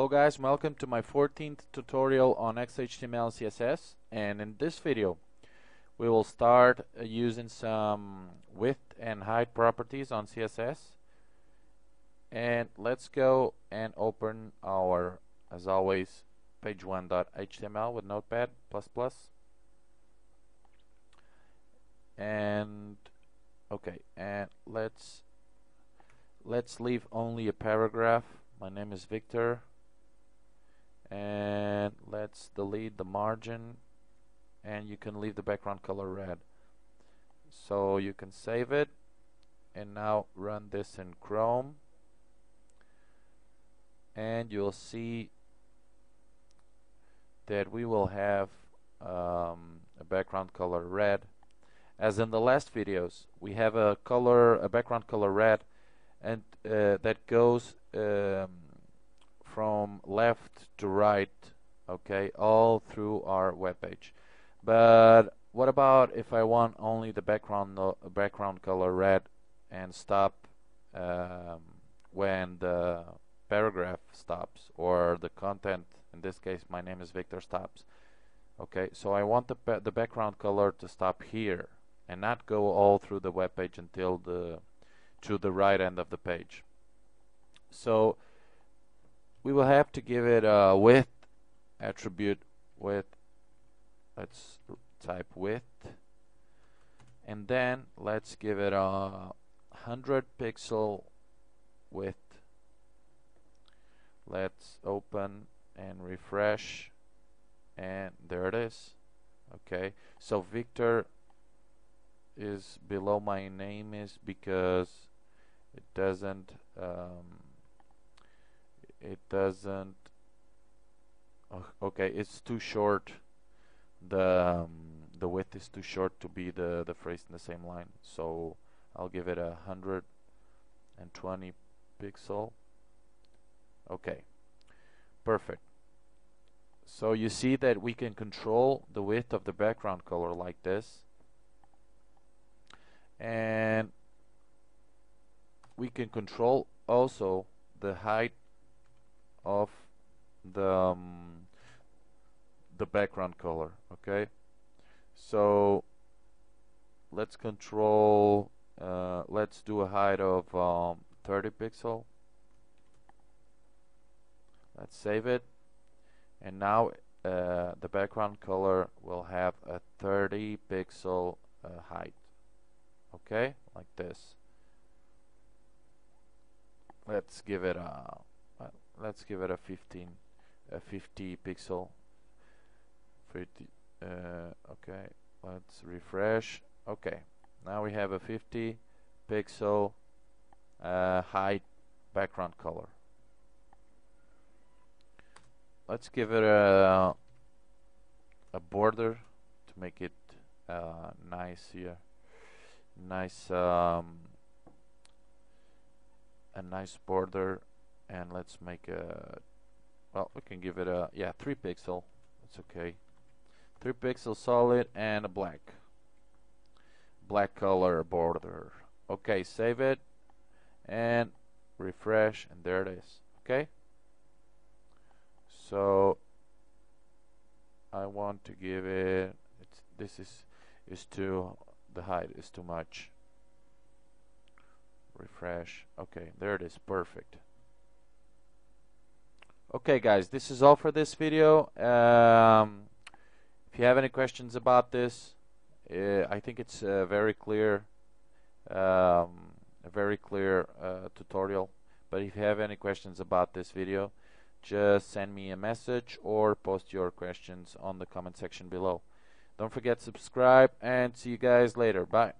Hello guys, welcome to my 14th tutorial on XHTML CSS, and in this video we will start using some width and height properties on CSS. And let's go and open our, as always, page1.html with Notepad Plus Plus. And okay, and let's leave only a paragraph. My name is Victor. And let's delete the margin, and you can leave the background color red. So you can save it and now run this in Chrome, and you'll see that we will have a background color red. As in the last videos, we have a background color red, and that goes from left to right, okay, all through our web page. But what about if I want only the background color red and stop when the paragraph stops, or the content, in this case my name is Victor, stops? Okay, so I want the background color to stop here and not go all through the web page until to the right end of the page. So we will have to give it a width attribute with, let's type width, and then let's give it a 100 pixel width. Let's open and refresh, and there it is. Okay, so Victor is below my name is because it doesn't okay, it's too short. The width is too short to be the phrase in the same line, so I'll give it 120 pixel. Okay, perfect. So you see that we can control the width of the background color like this, and we can control also the height of the background color. Okay, so let's control, let's do a height of 30 pixel. Let's save it, and now the background color will have a 30 pixel height, okay, like this. Let's give it a 50 pixel. 50, okay, let's refresh. Okay, now we have a 50 pixel height background color. Let's give it a border to make it nice here, nice a nice border. And let's make a, well, we can give it a, yeah, 3 pixel. It's okay, 3 pixel solid, and a black color border. Okay, save it and refresh, and there it is. Okay, so I want to give it, this is too, the height is too much. Refresh. Okay, there it is, perfect. Okay guys, this is all for this video. If you have any questions about this, I think it's a very clear tutorial, but if you have any questions about this video, just send me a message or post your questions on the comment section below. Don't forget to subscribe, and see you guys later. Bye.